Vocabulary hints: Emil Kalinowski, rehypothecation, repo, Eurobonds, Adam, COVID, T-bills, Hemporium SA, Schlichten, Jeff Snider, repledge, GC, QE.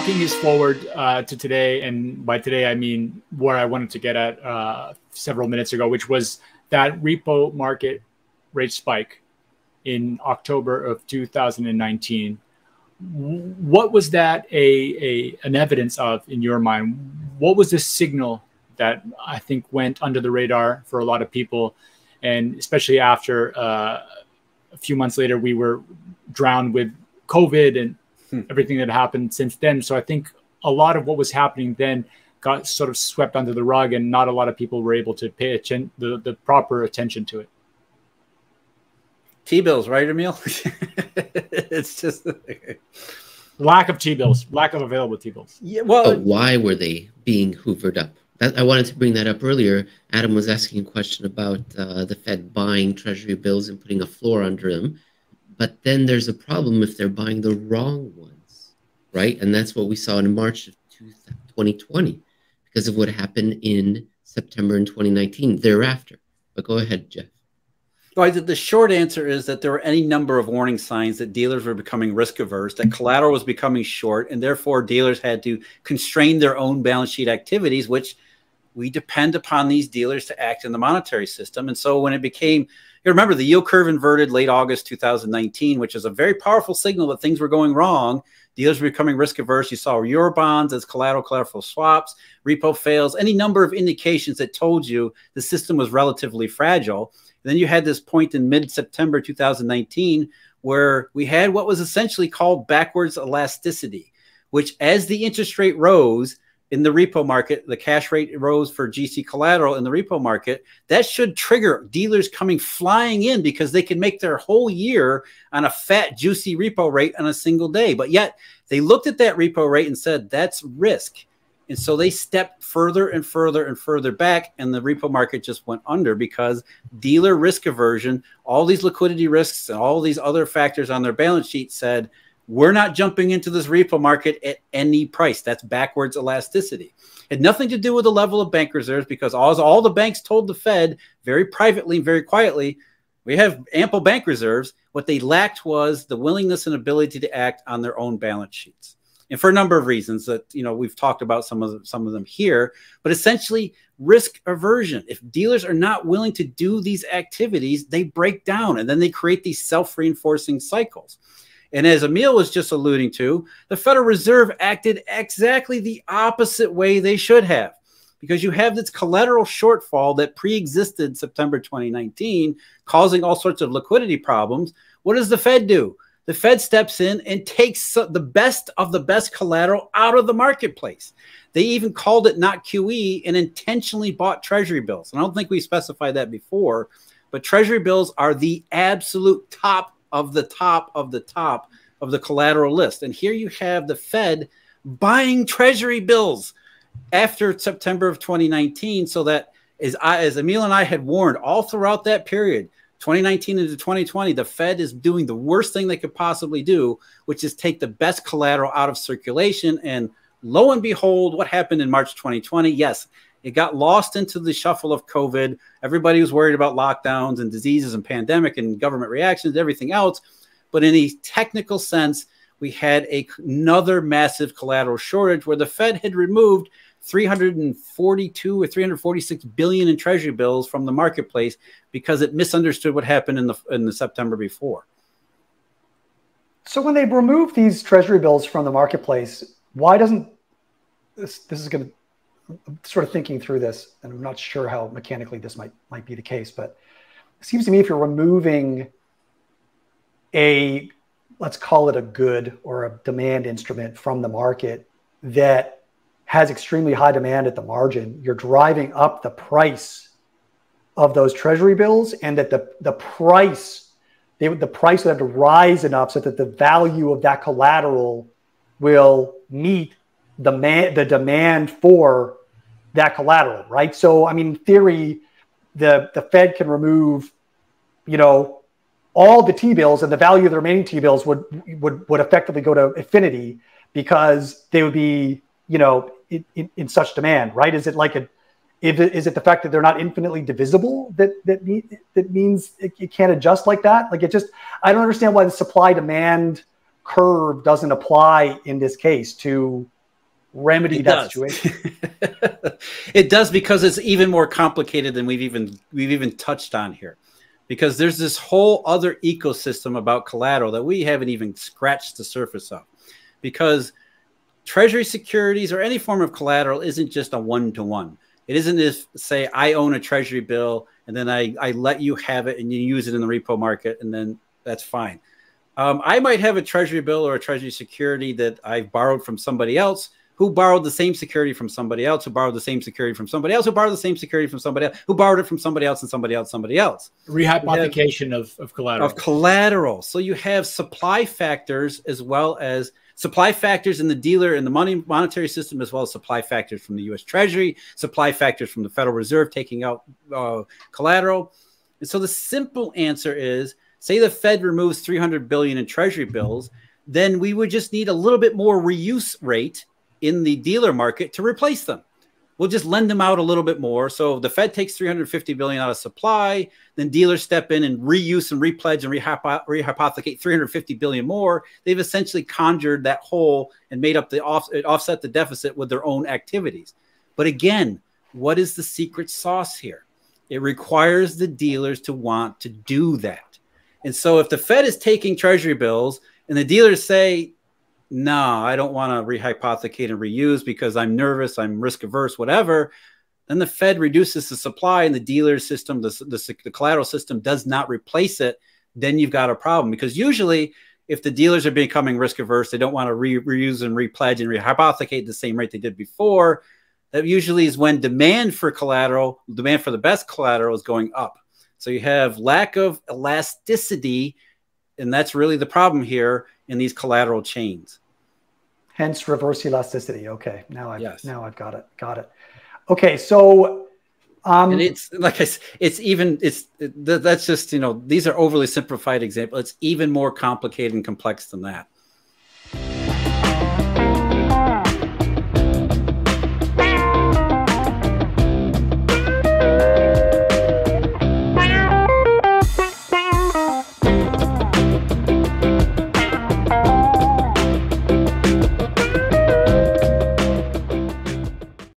talking is forward to today, and by today I mean where I wanted to get at several minutes ago, which was that repo market rate spike in October of 2019. What was that an evidence of in your mind? What was the signal that I think went under the radar for a lot of people, and especially after a few months later we were drowned with COVID and everything that happened since then. So I think a lot of what was happening then got sort of swept under the rug, and not a lot of people were able to pay the proper attention to it. T-bills, right, Emil? It's just lack of T-bills, lack of available T-bills. Yeah, well, but why were they being hoovered up? That, I wanted to bring that up earlier. Adam was asking a question about the Fed buying Treasury bills and putting a floor under them. But then there's a problem if they're buying the wrong ones, right? And that's what we saw in March of 2020 because of what happened in September in 2019 thereafter. But go ahead, Jeff. Well, the short answer is that there were any number of warning signs that dealers were becoming risk averse, that collateral was becoming short, and therefore dealers had to constrain their own balance sheet activities, which we depend upon these dealers to act in the monetary system. And so when it became... You remember the yield curve inverted late August 2019, which is a very powerful signal that things were going wrong. Dealers were becoming risk averse. You saw Eurobonds as collateral swaps, repo fails, any number of indications that told you the system was relatively fragile. And then you had this point in mid-September 2019 where we had what was essentially called backwards elasticity, which as the interest rate rose, in the repo market, the cash rate rose for GC collateral in the repo market. That should trigger dealers coming flying in because they can make their whole year on a fat, juicy repo rate on a single day. But yet they looked at that repo rate and said, that's risk. And so they stepped further and further and further back, and the repo market just went under because dealer risk aversion, all these liquidity risks and all these other factors on their balance sheet said, we're not jumping into this repo market at any price. That's backwards elasticity. It had nothing to do with the level of bank reserves because all the banks told the Fed very privately, very quietly, we have ample bank reserves. What they lacked was the willingness and ability to act on their own balance sheets. And for a number of reasons that, you know, we've talked about some of them here, but essentially risk aversion. If dealers are not willing to do these activities, they break down and then they create these self-reinforcing cycles. And as Emil was just alluding to, the Federal Reserve acted exactly the opposite way they should have, because you have this collateral shortfall that pre-existed September 2019, causing all sorts of liquidity problems. What does the Fed do? The Fed steps in and takes the best of the best collateral out of the marketplace. They even called it not QE and intentionally bought Treasury bills. And I don't think we specified that before, but Treasury bills are the absolute top of the top of the top of the collateral list. And here you have the Fed buying Treasury bills after September of 2019. So that as Emil and I had warned all throughout that period, 2019 into 2020, the Fed is doing the worst thing they could possibly do, which is take the best collateral out of circulation. And lo and behold, what happened in March 2020? Yes, it got lost into the shuffle of COVID. Everybody was worried about lockdowns and diseases and pandemic and government reactions and everything else. But in a technical sense, we had another massive collateral shortage where the Fed had removed $342 or $346 billion in Treasury bills from the marketplace because it misunderstood what happened in the September before. So when they removed these Treasury bills from the marketplace, why doesn't this is going to... I'm sort of thinking through this, and I'm not sure how mechanically this might be the case, but it seems to me if you're removing a, let's call it a good or a demand instrument from the market that has extremely high demand at the margin, you're driving up the price of those Treasury bills, and that the price would have to rise enough so that the value of that collateral will meet the demand for that collateral, right? So, I mean, in theory, the Fed can remove, you know, all the T-bills, and the value of the remaining T-bills would effectively go to infinity because they would be, you know, in such demand, right? Is it like is it the fact that they're not infinitely divisible that means it can't adjust like that? Like I don't understand why the supply demand curve doesn't apply in this case to remedy that situation. It does, because it's even more complicated than we've even touched on here, because there's this whole other ecosystem about collateral that we haven't even scratched the surface of, because treasury securities or any form of collateral isn't just a one-to-one. It isn't if, say, I own a treasury bill and then I let you have it and you use it in the repo market and then that's fine. I might have a treasury bill or a treasury security that I borrowed from somebody else who borrowed the same security from somebody else who borrowed the same security from somebody else who borrowed the same security from somebody else who borrowed it from somebody else and somebody else, somebody else. Rehypothecation of collateral. Of collateral. So you have supply factors as well as supply factors in the dealer and the monetary system, as well as supply factors from the U.S. Treasury, supply factors from the Federal Reserve taking out collateral. And so the simple answer is, say the Fed removes $300 billion in treasury bills, then we would just need a little bit more reuse rate in the dealer market to replace them. We'll just lend them out a little bit more. So the Fed takes $350 billion out of supply, then dealers step in and reuse and repledge and rehypothecate $350 billion more. They've essentially conjured that hole and made up the offset the deficit with their own activities. But again, what is the secret sauce here? It requires the dealers to want to do that. And so if the Fed is taking treasury bills and the dealers say, no, I don't want to rehypothecate and reuse because I'm nervous, I'm risk averse, whatever, then the Fed reduces the supply and the dealer system, the collateral system does not replace it. Then you've got a problem, because usually if the dealers are becoming risk averse, they don't want to reuse and repledge and rehypothecate the same rate they did before. That usually is when demand for collateral, demand for the best collateral is going up. So you have lack of elasticity, and that's really the problem here in these collateral chains. Hence reverse elasticity. Okay, now I've got it. Okay, so and it's like I said, that's just, you know, these are overly simplified examples. It's even more complicated and complex than that.